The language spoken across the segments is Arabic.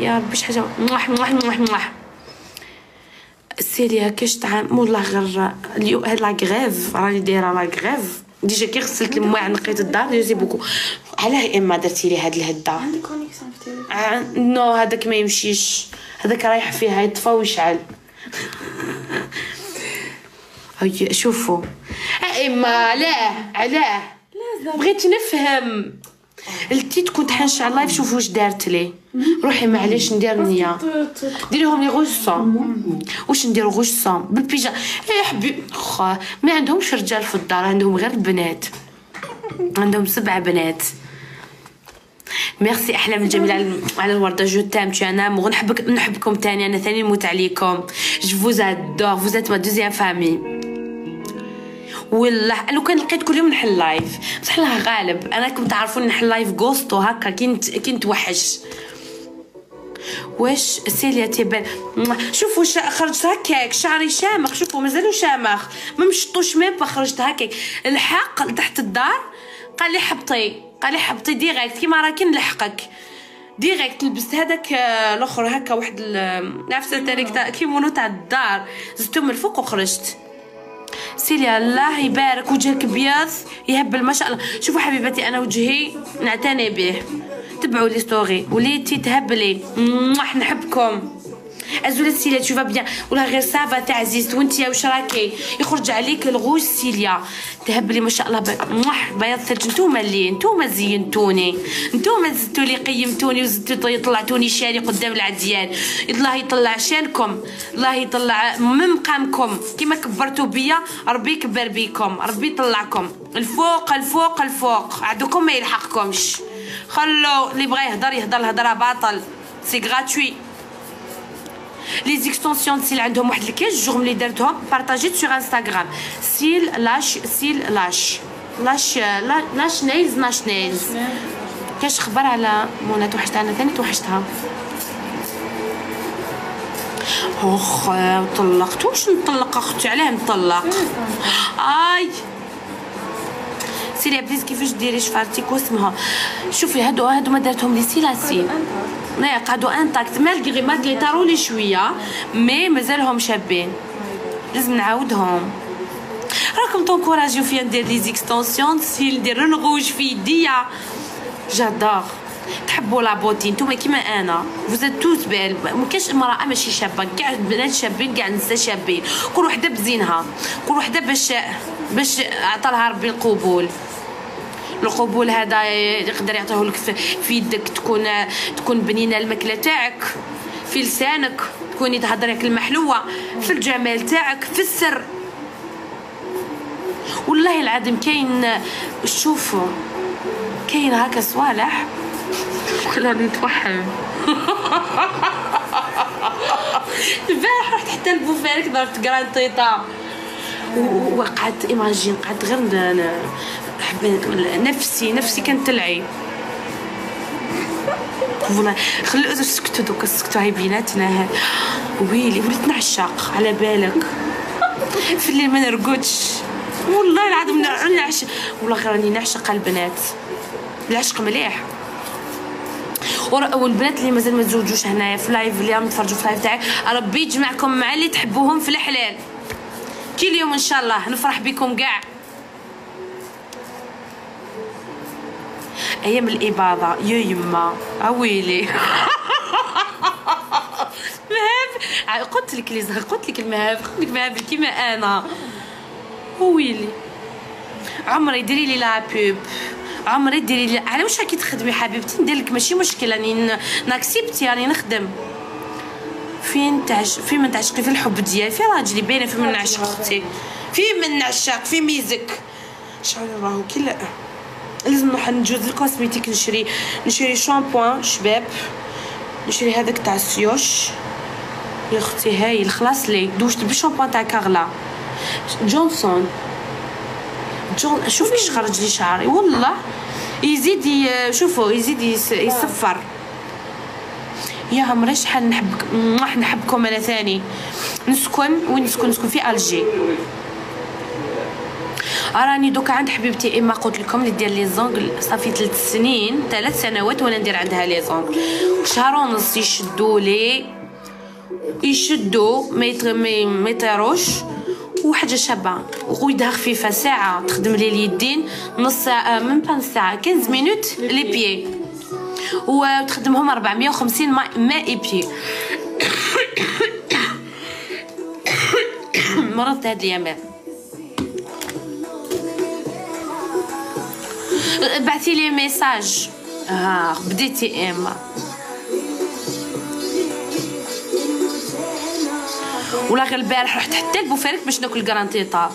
يا ربي شي حاجه مواح مواح مواح مواح السيريا كاش طعام والله غير اليوم هاد لاكغيف راني دايره لاكغيف ديجا كي غسلت المواعن نقيت الدار جوزي بوكو علاه اما درتي لي هاد الهده عندك كونيكسيون في التيليفون نو هذاك ما يمشيش هذاك رايح فيها يطفى ويشعل هاي شوفوا اما علاه لازم بغيت نفهم التيت كنت حنشعل لايف شوف واش دارت لي روحي معليش ندير نيه ديريهم لي غوصون واش ندير غوصون بالبيجا يا حبي خا ما عندهمش رجال في الدار عندهم غير بنات عندهم 7 بنات ميرسي احلام الجميله على الورده جو تام تي انا ونحبك نحبكم ثاني انا ثاني نموت عليكم جو فوز ادور فوز ات ما دوزيام فامي والله لو كان لقيت كل يوم نحل لايف بصح الله غالب انا كنت تعرفوني نحل لايف غوستو هكا كي نتوحش واش سيليا تيبان شوفوا خرجت هكاك شعري شامخ شوفوا مازالو شامخ ما مشطوش ميم با خرجت هكاك الحق تحت الدار قال لي حبطي ديريكت كيما راكي نلحقك ديريكت لبست هذاك الاخر هكا واحد نفس الطريقه كيمونو تاع الدار زدتو من الفوق وخرجت سيليا الله يبارك وجهك بيض يهبل ما شاء الله شوفوا حبيبتي انا وجهي نعتني به تبعوا لي ستوري وليتي تهبلي راح نحبكم ازوله سيليا تشوفها بيان ولا غير سافا تاع عزيز وانت واش راكي يخرج عليك الغوز سيليا تهبلي ما شاء الله بياض ثلج نتوما اللي نتوما زينتوني نتوما زدتوا لي قيمتوني وزدتوا طلعتوني شاني قدام العديان الله يطلع شانكم الله يطلع من مقامكم كيما كبرتوا بيا ربي يكبر بيكم ربي يطلعكم الفوق الفوق الفوق عندكم ما يلحقكمش خلوا اللي بغى يهضر الهضره باطل سي غراتوي لي زيكستونسيون سيل عندهم واحد الكاج جوغ ملي درتهم بارطاجيت سوغ انستغرام سيل لاش نايلز كاش خبر على منى توحشتها انا ثاني توحشتها اخ طلقت واش نطلق اختي علاه نطلق اي سيليا بليز كيفاش ديري شفرتك واسمها شوفي هادو ما دارتهم لي سيلاسي لا قعدوا انتاكت مالغري ما طاروا لي شويه مي مازالهم شابين لازم نعاودهم راكم تونكوراجيو فيا ندير لي زيكستونسيون سيل ندير الغوج في يديا جادور تحبوا لا بوتي نتوما كيما انا فوزات توت بال ما كاش امراه ماشي شابه كاع البنات شابين كاع النساء شابين كل وحده بزينها كل وحده باش عطا لها ربي القبول هذا يقدر يعطيه لك في يدك تكون بنينه الماكله تاعك في لسانك تكوني تهضري كلمه حلوه في الجمال تاعك في السر والله العظيم كاين شوفوا كاين هكا صوالح خلاني نتوحم البارح رحت حتى البوفارك ضربت كرانطيطه وقعدت ايماجين قعدت غير نفسي كانت تلعي والله خلو سكتوا دوكا سكتوا هاي بيناتنا هاد ويلي وليت نعشق على بالك في الليل ما نرقدش والله العظيم نعشق والله راني نعشق على البنات العشق مليح والبنات اللي مازال ما تزوجوش هنايا في لايف اللي راهم يتفرجوا في لايف تاعي ربي يجمعكم مع اللي تحبوهم في الحلال كي اليوم ان شاء الله نفرح بكم كاع ايام الاباضه يا يما اويلي مهاب قلت لك المهاب كيما انا اويلي عمري ديري لي لا بوب عمري ديري لي على واش راكي تخدمي حبيبتي ندير لك ماشي مشكل راني ناكسبتي راني نخدم فين تعشقي في الحب ديالي في راجلي باينه في من نعشق اختي في من نعشق في ميزك شعري راهو كي لا لازم نروح نجوز الكوسميتيك نشري شامبوان شباب نشري هذاك تاع السيوش يا اختي هايل خلاص لي دوشت بالشامبوان تاع كارلا جونسون شوف كيش خرج لي شعري والله يزيد شوفوا يزيد يصفر يا عمري شحال نحبك راح نحبكم انا ثاني نسكن في الجي راني دوكا عند حبيبتي إما قلت لكم اللي دير لي زونغل صافي 3 سنوات وانا ندير عندها لي زونغل، شهر ونص يشدو ما يطيروش، وحاجه شابه ويدها خفيفه، ساعه تخدم لي اليدين، نص ساعه من بان ساعه 15 مينوت لي بيي، وتخدمهم 450 ماء اي بيي. مرضت هاد اليمين. بعثي لي ميساج ها بديتي اما ولا غير البارح رحت حتى لبوفيرك باش ناكل كرانتيطا.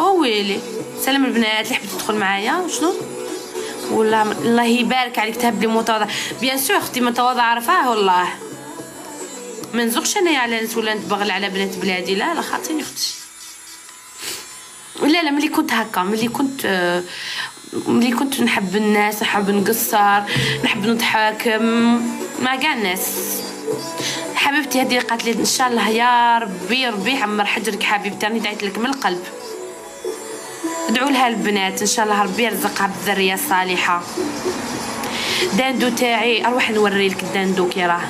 اويلي سلام البنات اللي حبيت تدخل معايا شنو والله الله يبارك عليك تهبلي متواضعه بيان سور اختي متواضعه رفاه والله ما نزقش انايا على ناس ولا نتبغل على بنات بلادي لا لا خاطيني اختي لا ملي كنت هكا ملي كنت نحب الناس نحب نقصر نحب نضحك مع كاع الناس حبيبتي هذه قالت لي ان شاء الله يا ربي يعمر حجرك حبيبتي راني دعيت لك من القلب ادعوا لها البنات ان شاء الله ربي يرزقها بالذريه الصالحه. داندو تاعي اروح نوري لك الداندو كي راه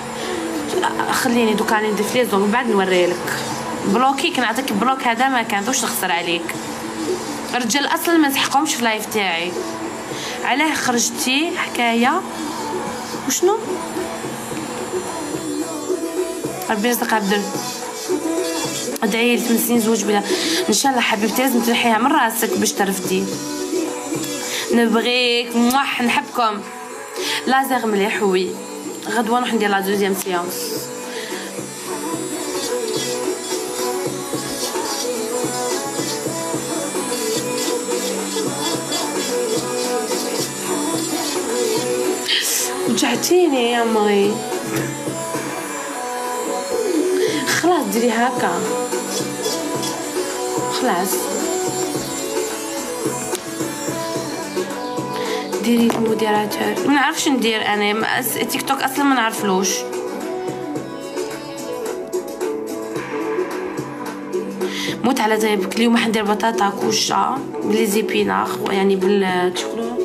خليني دوكا راني ندير فليزون من بعد نوري لك بلوكي كنعطيك بلوك هذا ما كانتوش نخسر عليك الرجال اصلا ما نسحقهمش في لايف تاعي علاه خرجتي حكايه وشنو ربي يرزقها بدر ادعي لي 5 سنين زوج بلا ان شاء الله حبيبتي لازم تنحيها من راسك باش ترفدي نبغيك موح نحبكم لازم مليح وي غدوه نروح ندير لا دوزيام سيونس وجعتيني يا مي خلاص ديري هكا خلاص ديري الموديراتور ما نعرفش ندير انا تيك توك اصلا ما نعرفلوش موت على طيبك اليوم حندير بطاطا كوشه بلي زيبينار يعني بال تشكلو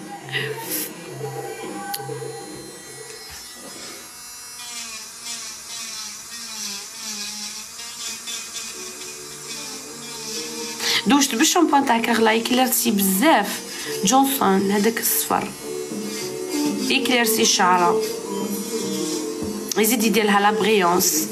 دوشت بالشامبون تاعك غلاي كلرتي بزاف جونسون هذاك الصفر يكليرسي الشعره يزيد يديرلها لا بريونس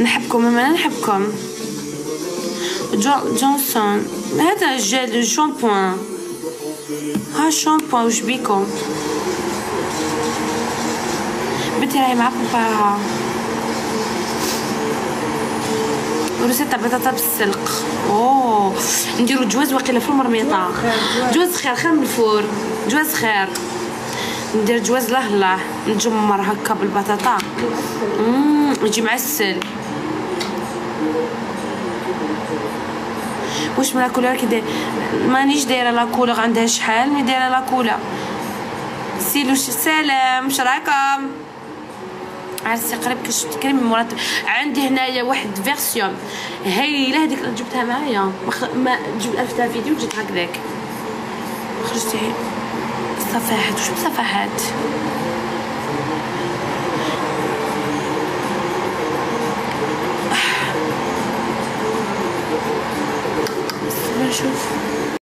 نحبكم انا نحبكم جونسون هذا جيل شامبوان ها شامبوان واش بيكم بنتي راهي معاكم باها روسيطه بطاطا بالسلق اوه نديرو جواز واقيلا في المرميطه جواز خير من الفور جواز خير ندير جواز لهلا نجمر هكا بالبطاطا يجي مع السل واش من لاكولور كي داير مانيش دايره لاكولور عندها شحال مي دايره لاكولا سيلو سلام شراكم عرسي قريب كاش تكريمي مرتب عندي هنايا واحد فيرسيون هايله هذيك جبتها معايا ما عرفتها فيديو جات هكذاك خرجتي صفحات وش صفحات نشوف